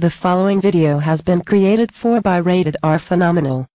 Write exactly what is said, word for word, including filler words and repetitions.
The following video has been created for by Rated R Phenomenal.